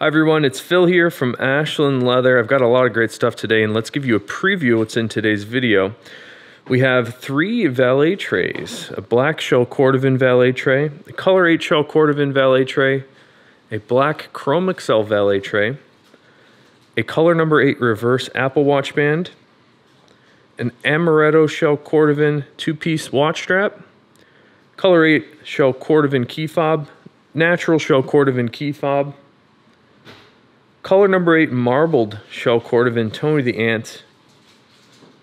Hi everyone, it's Phil here from Ashland Leather. I've got a lot of great stuff today, and let's give you a preview of what's in today's video. We have three valet trays, a black Shell Cordovan valet tray, a color 8 Shell Cordovan valet tray, a black Chromexcel valet tray, a color number 8 reverse Apple Watch Band, an Amaretto Shell Cordovan two-piece watch strap, color 8 Shell Cordovan key fob, natural Shell Cordovan key fob, color number 8 marbled Shell Cordovan Tony the Ant,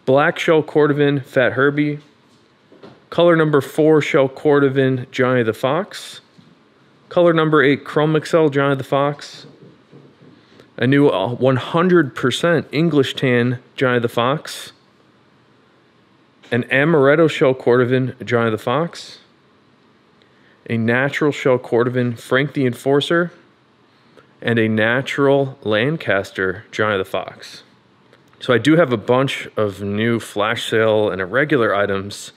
black Shell Cordovan Fat Herbie, color number 4 Shell Cordovan Johnny the Fox, color number 8 Chromexcel Johnny the Fox, a new 100% English Tan Johnny the Fox, an Amaretto Shell Cordovan Johnny the Fox, a natural Shell Cordovan Frank the Enforcer, and a natural Lancaster Johnny the Fox. So I do have a bunch of new flash sale and irregular items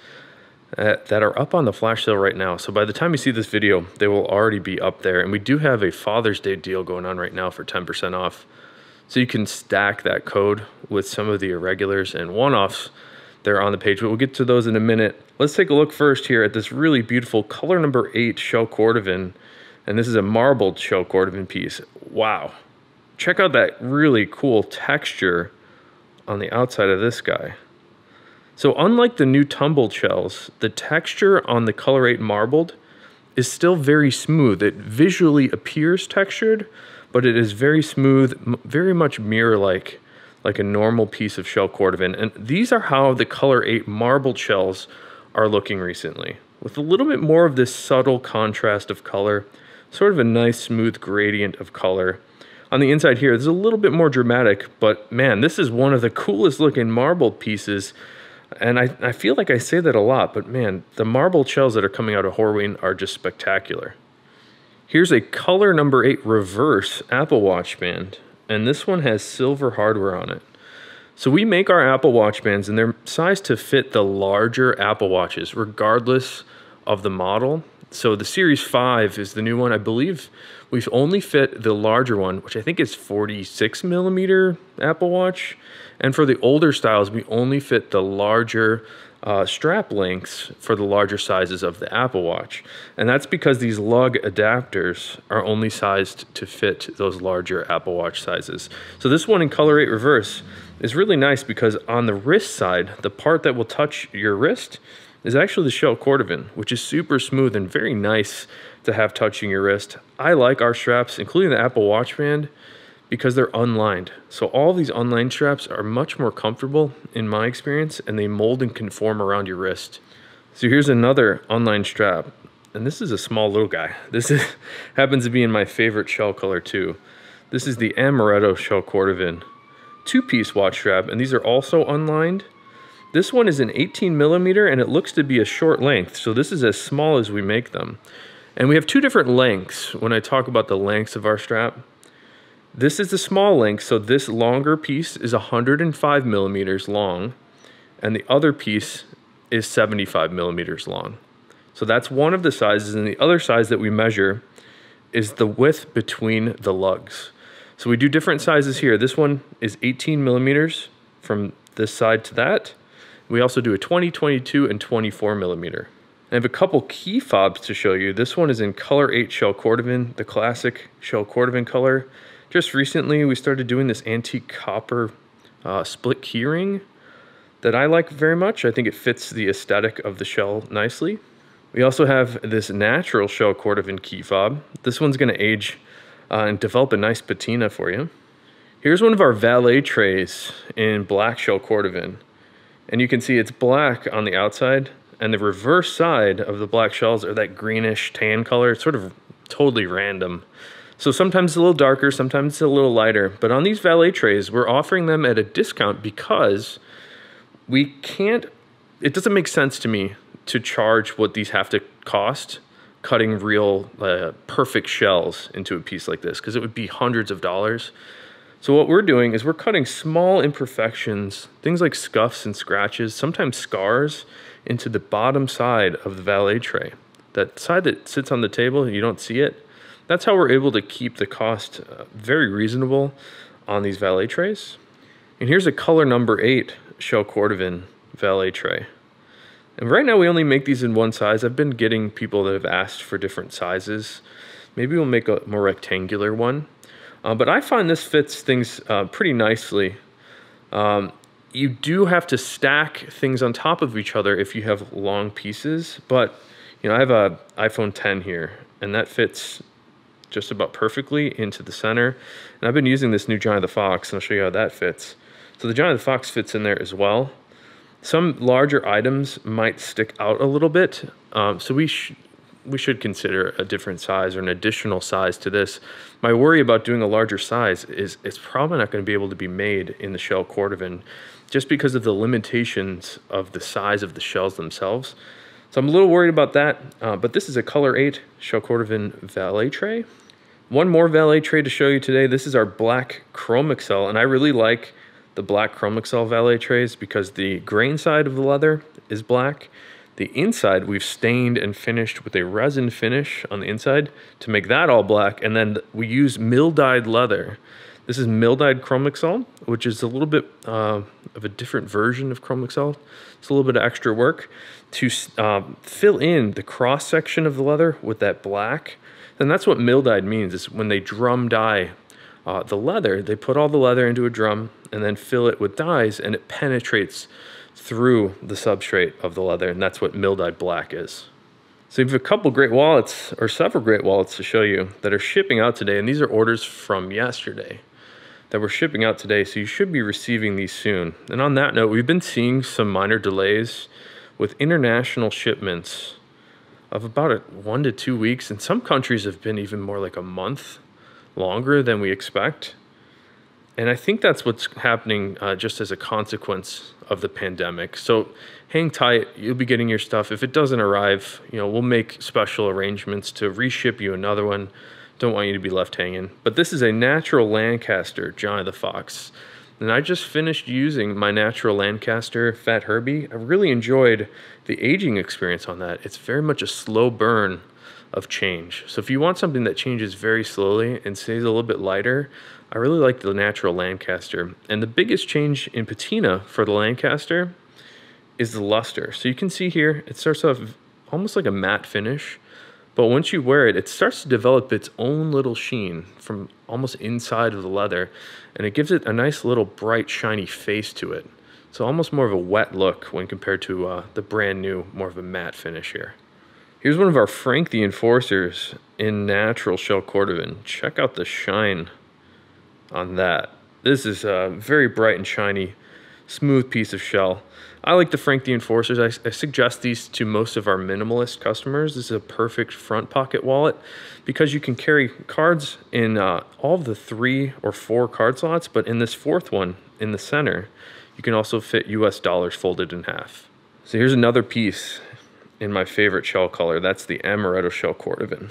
that are up on the flash sale right now. So by the time you see this video, they will already be up there. And we do have a Father's Day deal going on right now for 10% off. So you can stack that code with some of the irregulars and one-offs that are on the page, but we'll get to those in a minute. Let's take a look first here at this really beautiful color number 8 Shell Cordovan. And this is a marbled Shell Cordovan piece. Wow. Check out that really cool texture on the outside of this guy. So unlike the new tumbled shells, the texture on the color 8 marbled is still very smooth. It visually appears textured, but it is very smooth, very much mirror-like, like a normal piece of Shell Cordovan. And these are how the color 8 marbled shells are looking recently, with a little bit more of this subtle contrast of color, sort of a nice smooth gradient of color. On the inside here, it's a little bit more dramatic, but man, this is one of the coolest looking marbled pieces. And I feel like I say that a lot, but man, the marbled shells that are coming out of Horween are just spectacular. Here's a color number 8 reverse Apple Watch Band, and this one has silver hardware on it. So we make our Apple Watch bands, and they're sized to fit the larger Apple Watches, regardless of the model. So the Series 5 is the new one. I believe we've only fit the larger one, which I think is 46 millimeter Apple Watch. And for the older styles, we only fit the larger strap lengths for the larger sizes of the Apple Watch. And that's because these lug adapters are only sized to fit those larger Apple Watch sizes. So this one in color 8 reverse is really nice because on the wrist side, the part that will touch your wrist is actually the Shell Cordovan, which is super smooth and very nice to have touching your wrist. I like our straps, including the Apple Watch Band, because they're unlined. So all these unlined straps are much more comfortable in my experience, and they mold and conform around your wrist. So here's another unlined strap, and this is a small little guy. This is, happens to be in my favorite shell color too. This is the Amaretto Shell Cordovan two-piece watch strap, and these are also unlined. This one is an 18 millimeter, and it looks to be a short length, so this is as small as we make them. And we have two different lengths when I talk about the lengths of our strap. This is the small length, so this longer piece is 105 millimeters long, and the other piece is 75 millimeters long. So that's one of the sizes, and the other size that we measure is the width between the lugs. So we do different sizes here. This one is 18 millimeters from this side to that. We also do a 20, 22, and 24 millimeter. I have a couple key fobs to show you. This one is in color 8 Shell Cordovan, the classic Shell Cordovan color. Just recently, we started doing this antique copper split keyring that I like very much. I think it fits the aesthetic of the shell nicely. We also have this natural Shell Cordovan key fob. This one's gonna age and develop a nice patina for you. Here's one of our valet trays in black Shell Cordovan. And you can see it's black on the outside, and the reverse side of the black shells are that greenish tan color. It's sort of totally random. So sometimes it's a little darker, sometimes it's a little lighter. But on these valet trays, we're offering them at a discount because we can't, it doesn't make sense to me to charge what these have to cost, cutting real perfect shells into a piece like this, because it would be hundreds of dollars. So what we're doing is we're cutting small imperfections, things like scuffs and scratches, sometimes scars, into the bottom side of the valet tray. That side that sits on the table, you don't see it. that's how we're able to keep the cost very reasonable on these valet trays. And here's a color number 8 Shell Cordovan valet tray. And right now we only make these in one size. I've been getting people that have asked for different sizes. Maybe we'll make a more rectangular one. But I find this fits things pretty nicely. You do have to stack things on top of each other if you have long pieces, but you know, I have a iPhone 10 here, and that fits just about perfectly into the center. And I've been using this new Johnny the Fox, and I'll show you how that fits. So the Johnny the Fox fits in there as well. Some larger items might stick out a little bit, so we should consider a different size or an additional size to this. My worry about doing a larger size is it's probably not going to be able to be made in the Shell Cordovan just because of the limitations of the size of the shells themselves. So I'm a little worried about that, but this is a color 8 Shell Cordovan valet tray. One more valet tray to show you today. This is our black Chromexcel, and I really like the black Chromexcel valet trays because the grain side of the leather is black. The inside we've stained and finished with a resin finish on the inside to make that all black, and then we use mill-dyed leather. This is mill-dyed Chromexcel, which is a little bit of a different version of Chromexcel. It's a little bit of extra work to fill in the cross-section of the leather with that black. And that's what mill-dyed means, is when they drum dye the leather, they put all the leather into a drum and then fill it with dyes, and it penetrates through the substrate of the leather, and that's what mill-dyed black is. So you have a couple great wallets, or several great wallets to show you that are shipping out today, and these are orders from yesterday that we're shipping out today, so you should be receiving these soon. And on that note, we've been seeing some minor delays with international shipments of about 1 to 2 weeks, and some countries have been even more like a month longer than we expect. And I think that's what's happening just as a consequence of the pandemic. So hang tight, you'll be getting your stuff. If it doesn't arrive, you know, we'll make special arrangements to reship you another one. Don't want you to be left hanging. But this is a natural Lancaster Johnny the Fox. And I just finished using my natural Lancaster Fat Herbie. I really enjoyed the aging experience on that. It's very much a slow burn of change. So if you want something that changes very slowly and stays a little bit lighter, I really like the natural Lancaster. And the biggest change in patina for the Lancaster is the luster. So you can see here, it starts off almost like a matte finish, but once you wear it, it starts to develop its own little sheen from almost inside of the leather, and it gives it a nice little bright, shiny face to it. So almost more of a wet look when compared to the brand new, more of a matte finish here. Here's one of our Frank the Enforcers in natural Shell Cordovan. Check out the shine on that. This is a very bright and shiny, smooth piece of shell. I like the Frank the Enforcers. I suggest these to most of our minimalist customers. This is a perfect front pocket wallet because you can carry cards in all of the 3 or 4 card slots, but in this 4th one in the center, you can also fit US dollars folded in half. So here's another piece in my favorite shell color. That's the Amaretto Shell Cordovan.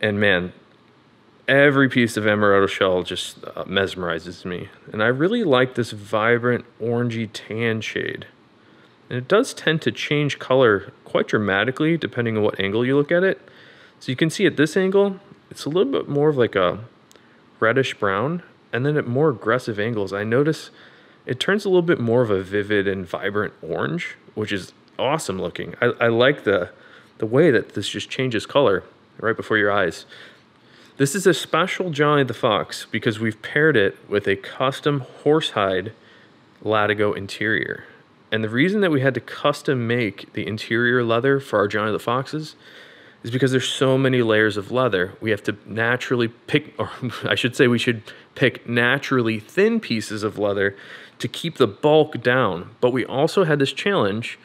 And man, every piece of Amaretto shell just mesmerizes me. And I really like this vibrant orangey tan shade. And it does tend to change color quite dramatically depending on what angle you look at it. So you can see at this angle, it's a little bit more of like a reddish brown. And then at more aggressive angles, I notice it turns a little bit more of a vivid and vibrant orange, which is awesome looking. I like the way that this just changes color right before your eyes. This is a special Johnny the Fox because we've paired it with a custom horsehide Latigo interior. And the reason that we had to custom make the interior leather for our Johnny the Foxes is because there's so many layers of leather. We have to naturally pick, or I should say we should pick naturally thin pieces of leather to keep the bulk down. But we also had this challenge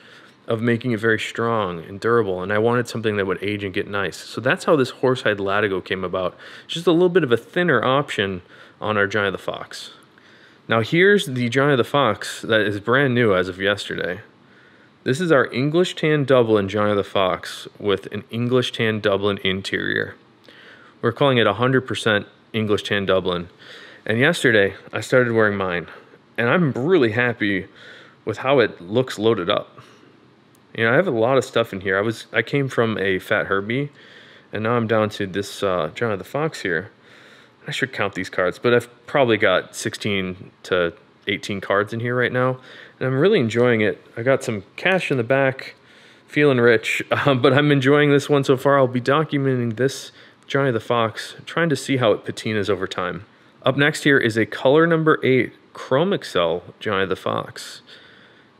of making it very strong and durable, and I wanted something that would age and get nice. So that's how this horsehide Latigo came about. It's just a little bit of a thinner option on our Johnny the Fox. Now here's the Johnny the Fox that is brand new as of yesterday. This is our English Tan Dublin Johnny the Fox with an English Tan Dublin interior. We're calling it 100% English Tan Dublin. And yesterday I started wearing mine, and I'm really happy with how it looks loaded up. You know, I have a lot of stuff in here. I came from a Fat Herbie, And now I'm down to this Johnny the Fox here. I should count these cards, but I've probably got 16 to 18 cards in here right now, and I'm really enjoying it. I got some cash in the back, feeling rich, but I'm enjoying this one so far. I'll be documenting this Johnny the Fox, trying to see how it patinas over time. Up next here is a color number 8 Chromexcel Johnny the Fox.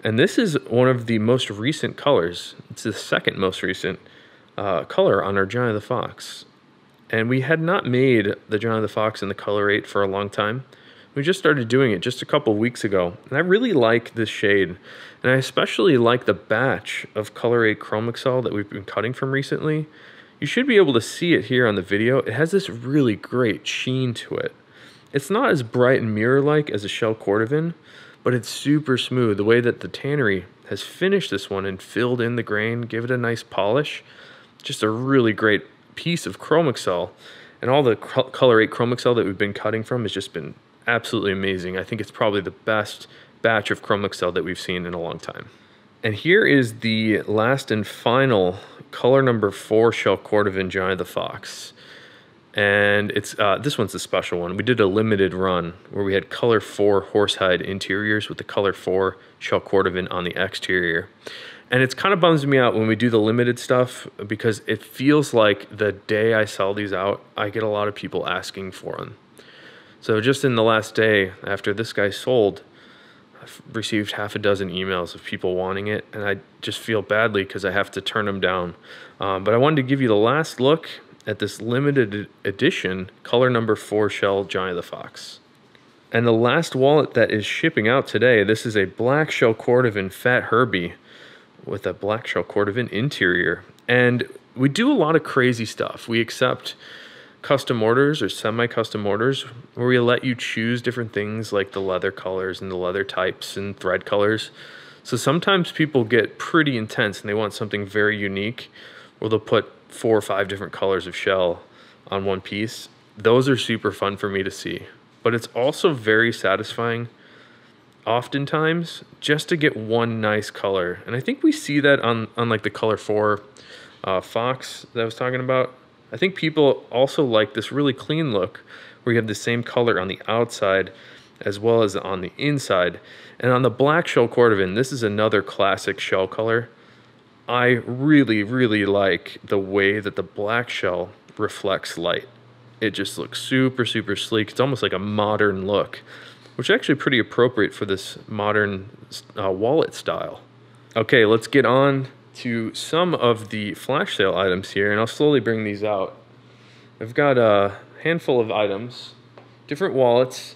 And this is one of the most recent colors. It's the second most recent color on our Johnny the Fox. And we had not made the Johnny the Fox in the color 8 for a long time. We just started doing it just a couple weeks ago. And I really like this shade. And I especially like the batch of color 8 Chromexcel that we've been cutting from recently. You should be able to see it here on the video. It has this really great sheen to it. It's not as bright and mirror-like as a Shell Cordovan, but it's super smooth. The way that the tannery has finished this one and filled in the grain, give it a nice polish. Just a really great piece of Chromexcel, and all the color 8 Chromexcel that we've been cutting from has just been absolutely amazing. I think it's probably the best batch of Chromexcel that we've seen in a long time. And here is the last and final color number 4 Shell Cordovan Johnny the Fox. And it's this one's a special one. We did a limited run where we had color 4 horsehide interiors with the color 4 Shell Cordovan on the exterior. And it kind of bums me out when we do the limited stuff, because it feels like the day I sell these out, I get a lot of people asking for them. So just in the last day after this guy sold, I've received half a dozen emails of people wanting it, and I just feel badly because I have to turn them down. But I wanted to give you the last look at this limited edition color number 4 Shell Johnny the Fox. And the last wallet that is shipping out today, this is a black Shell Cordovan Fat Herbie with a black Shell Cordovan interior. And we do a lot of crazy stuff. We accept custom orders or semi-custom orders where we let you choose different things like the leather colors and the leather types and thread colors. So sometimes people get pretty intense and they want something very unique, where they'll put 4 or 5 different colors of shell on one piece. Those are super fun for me to see, but it's also very satisfying oftentimes just to get one nice color. And I think we see that on like the color 4 Fox that I was talking about. I think people also like this really clean look where you have the same color on the outside as well as on the inside. And on the black Shell Cordovan, this is another classic shell color. I really, really like the way that the black shell reflects light. It just looks super, super sleek. It's almost like a modern look, which is actually pretty appropriate for this modern wallet style. Okay, let's get on to some of the flash sale items here, and I'll slowly bring these out. I've got a handful of items, different wallets,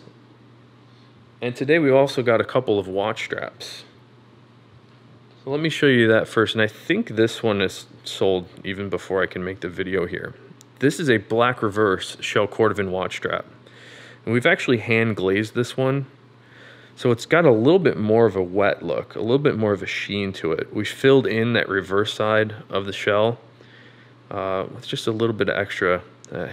and today we've also got a couple of watch straps. So let me show you that first, and I think this one is sold even before I can make the video here. This is a black reverse Shell Cordovan watch strap, and we've actually hand glazed this one, so it's got a little bit more of a wet look, a little bit more of a sheen to it. We filled in that reverse side of the shell with just a little bit of extra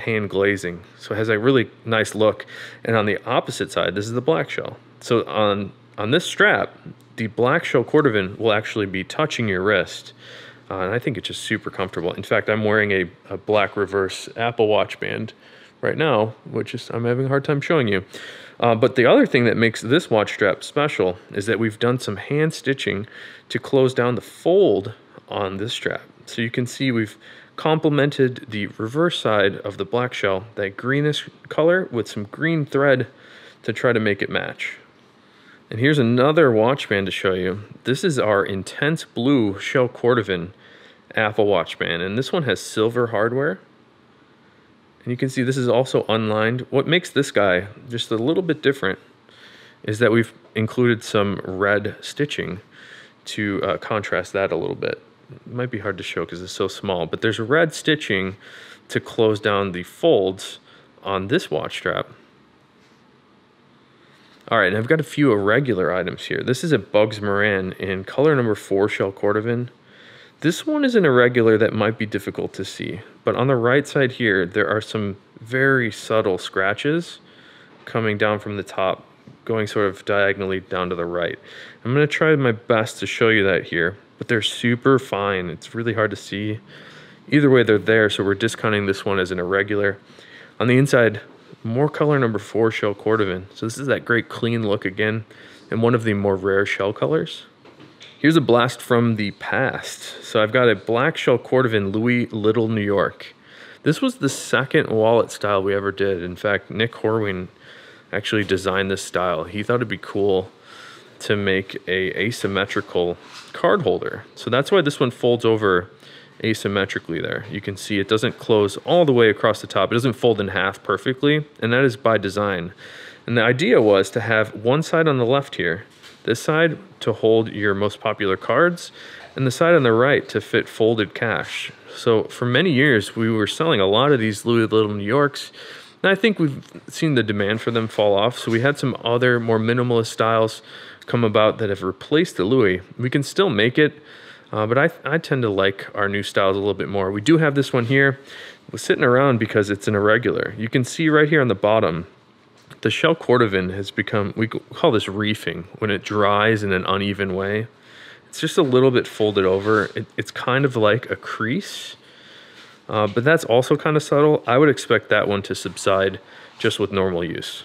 hand glazing, so it has a really nice look. And on the opposite side, this is the black shell. So on this strap, the black Shell Cordovan will actually be touching your wrist, and I think it's just super comfortable. In fact, I'm wearing a black reverse Apple Watch Band right now, which is, I'm having a hard time showing you. But the other thing that makes this watch strap special is that we've done some hand stitching to close down the fold on this strap. So you can see we've complemented the reverse side of the black shell, that greenish color, with some green thread to try to make it match. And here's another watch band to show you. This is our intense blue Shell Cordovan Apple Watch Band, and this one has silver hardware. And you can see this is also unlined. What makes this guy just a little bit different is that we've included some red stitching to contrast that a little bit. It might be hard to show because it's so small, but there's red stitching to close down the folds on this watch strap. All right, and I've got a few irregular items here. This is a Bugs Moran in color number 4 Shell Cordovan. This one is an irregular that might be difficult to see, but on the right side here, there are some very subtle scratches coming down from the top, going sort of diagonally down to the right. I'm gonna try my best to show you that here, but they're super fine. It's really hard to see. Either way, they're there, so we're discounting this one as an irregular. On the inside, more color number 4 Shell Cordovan. So this is that great clean look again, and one of the more rare shell colors. Here's a blast from the past. So I've got a black Shell Cordovan Louis Little New York. This was the second wallet style we ever did. In fact, Nick Horween actually designed this style. He thought it'd be cool to make a asymmetrical card holder. So that's why this one folds over asymmetrically there. You can see it doesn't close all the way across the top. It doesn't fold in half perfectly, and that is by design. And the idea was to have one side on the left here, this side to hold your most popular cards, and the side on the right to fit folded cash. So for many years, we were selling a lot of these Louis Little New Yorks, and I think we've seen the demand for them fall off. So we had some other more minimalist styles come about that have replaced the Louis. We can still make it, but I tend to like our new styles a little bit more. We do have this one here. We're sitting around because it's an irregular. You can see right here on the bottom, the Shell Cordovan has become, we call this reefing, when it dries in an uneven way. It's just a little bit folded over. It's kind of like a crease, but that's also kind of subtle. I would expect that one to subside just with normal use.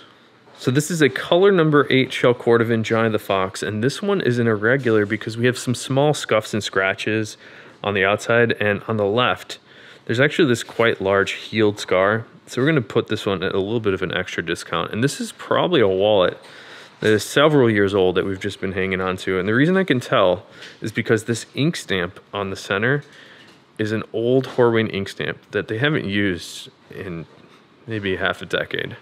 So this is a color number 8 Shell Cordovan Johnny the Fox, and this one is an irregular because we have some small scuffs and scratches on the outside, and on the left, there's actually this quite large healed scar. So we're gonna put this one at a little bit of an extra discount. And this is probably a wallet that is several years old that we've just been hanging on to. And the reason I can tell is because this ink stamp on the center is an old Horween ink stamp that they haven't used in maybe half a decade.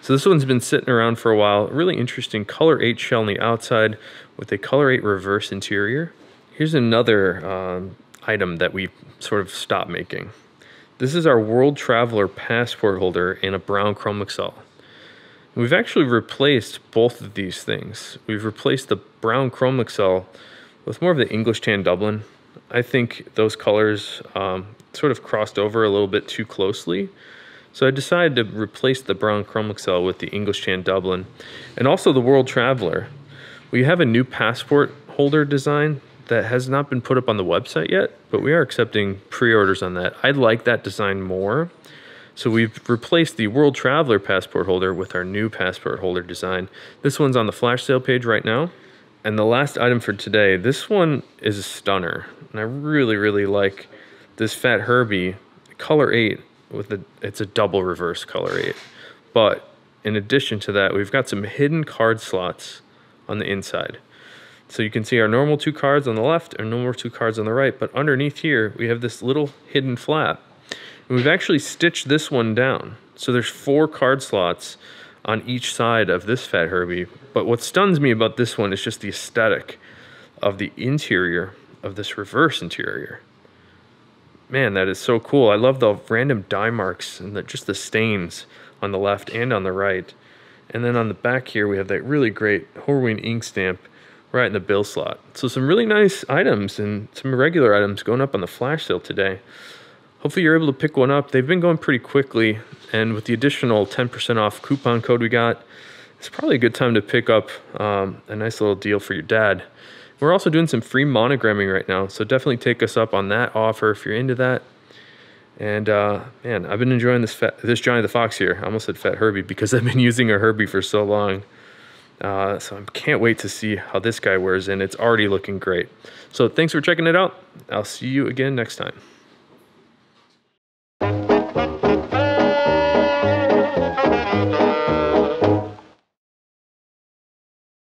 So this one's been sitting around for a while. Really interesting color 8 shell on the outside with a color 8 reverse interior. Here's another item that we sort of stopped making. This is our World Traveler passport holder in a brown Chromexcel. We've actually replaced both of these things. We've replaced the brown Chromexcel with more of the English Tan Dublin. I think those colors sort of crossed over a little bit too closely. So I decided to replace the brown Chromexcel with the English Tan Dublin and also the World Traveler. We have a new passport holder design that has not been put up on the website yet, but we are accepting pre-orders on that. I like that design more. So we've replaced the World Traveler passport holder with our new passport holder design. This one's on the flash sale page right now. And the last item for today, this one is a stunner. And I really, really like this Fat Herbie color 8. It's a double reverse color 8. But in addition to that, we've got some hidden card slots on the inside. So you can see our normal 2 cards on the left and normal 2 cards on the right, but underneath here, we have this little hidden flap. And we've actually stitched this one down. So there's 4 card slots on each side of this Fat Herbie. But what stuns me about this one is just the aesthetic of the interior of this reverse interior. Man, that is so cool. I love the random dye marks and just the stains on the left and on the right. And then on the back here, we have that really great Horween ink stamp right in the bill slot. So some really nice items and some irregular items going up on the flash sale today. Hopefully you're able to pick one up. They've been going pretty quickly. And with the additional 10% off coupon code we got, it's probably a good time to pick up a nice little deal for your dad. We're also doing some free monogramming right now, so definitely take us up on that offer if you're into that. And man, I've been enjoying this Johnny the Fox here. I almost said Fat Herbie because I've been using a Herbie for so long. So I can't wait to see how this guy wears in. It's already looking great. So thanks for checking it out. I'll see you again next time.